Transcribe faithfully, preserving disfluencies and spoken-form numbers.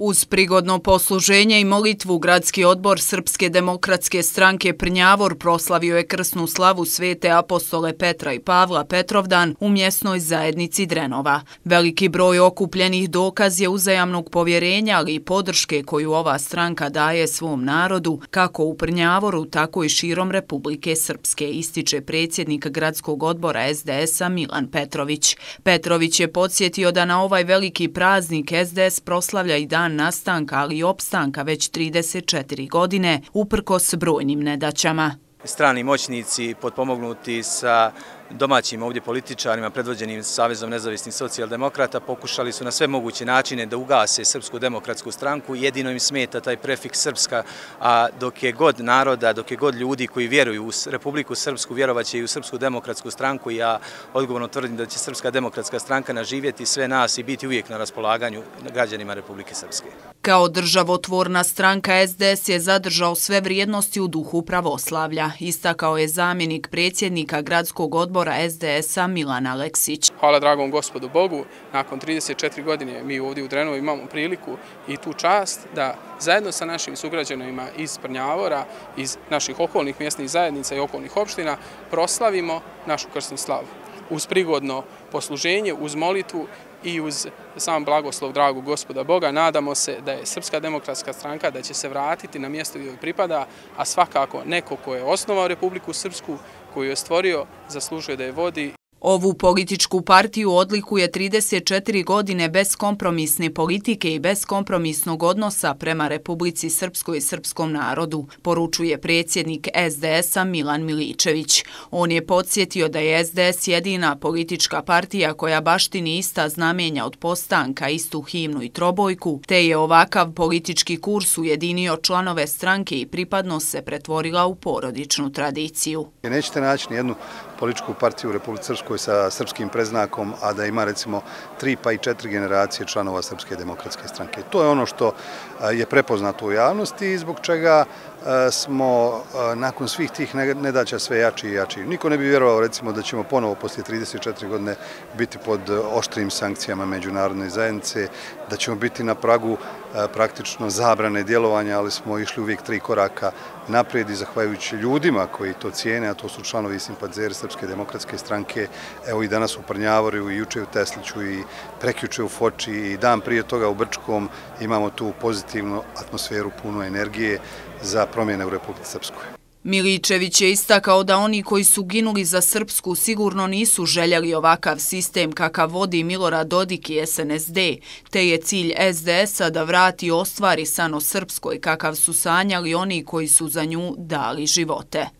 Uz prigodno posluženje i molitvu, Gradski odbor Srpske demokratske stranke Prnjavor proslavio je krsnu slavu Svete apostole Petra i Pavla Petrovdan u mjesnoj zajednici Drenova. Veliki broj okupljenih dokaz je uzajamnog povjerenja, ali i podrške koju ova stranka daje svom narodu, kako u Prnjavoru, tako i širom Republike Srpske, ističe predsjednik Gradskog odbora S D S-a Milan Petrović. Petrović je podsjetio da na ovaj veliki praznik S D S proslavlja i dan nastanka, ali i opstanka već trideset četiri godine, uprkos brojnim nedaćama. Strani moćnici, potpomognuti sa domaćim ovdje političarima, predvođenim Savezom nezavisnih socijaldemokrata, pokušali su na sve moguće načine da ugase Srpsku demokratsku stranku. Jedino im smeta taj prefiks srpska, a dok je god naroda, dok je god ljudi koji vjeruju u Republiku Srpsku, vjerovaće i u Srpsku demokratsku stranku. Ja odgovorno tvrdim da će Srpska demokratska stranka naživjeti sve nas i biti uvijek na raspolaganju građanima Republike Srpske. Kao državotvorna stranka, S D S je zadržao sve vrijednosti u duhu pravoslavlja, istakao je zamjenik predsjednika Gradskog odbora S D S-a Milan Miličević. Hvala dragom Gospodu Bogu, nakon trideset četiri godine mi ovdje u Drenovi imamo priliku i tu čast da zajedno sa našim sugrađanima iz Prnjavora, iz naših okolnih mjesnih zajednica i okolnih opština proslavimo našu krsnu slavu. Uz prigodno posluženje, uz molitvu i uz sam blagoslov dragog Gospoda Boga nadamo se da je Srpska demokratska stranka da će se vratiti na mjesto gdje joj pripada, a svakako neko ko je osnovao Republiku Srpsku, koju je stvorio, zaslužuje da je vodi. Ovu političku partiju odlikuje trideset četiri godine beskompromisne politike i beskompromisnog odnosa prema Republici Srpskoj i srpskom narodu, poručuje predsjednik S D S-a Milan Miličević. On je podsjetio da je S D S jedina politička partija koja baštini ista znamenja od postanka, istu himnu i trobojku, te je ovakav politički kurs ujedinio članove stranke i pripadnost se pretvorila u porodičnu tradiciju. Nećete naći nijednu političku partiju u Republici Srpskoj sa srpskim predznakom, a da ima recimo tri pa i četiri generacije članova Srpske demokratske stranke. To je ono što je prepoznato u javnosti i zbog čega smo nakon svih tih nedaća sve jači i jači. Niko ne bi vjerovao recimo da ćemo ponovo poslije trideset četiri godine biti pod oštrim sankcijama međunarodne zajednice, da ćemo biti na pragu praktično zabrane djelovanja, ali smo išli uvijek tri koraka naprijed i zahvaljujući ljudima koji to cijene, a to su članovi i simpatizeri Srpske demokratske stranke, evo i danas u Prnjavoru, i juče u Tesliću, i prekjuče u Foči, i dan prije toga u Brčkom, imamo tu pozitivnu atmosferu, puno energije za promjene u Republici Srpskoj. Miličević je istakao da oni koji su ginuli za Srpsku sigurno nisu željeli ovakav sistem kakav vodi Milorad Dodik i S N S D, te je cilj S D S-a da vrati ostvari san o Srpskoj kakav su sanjali oni koji su za nju dali živote.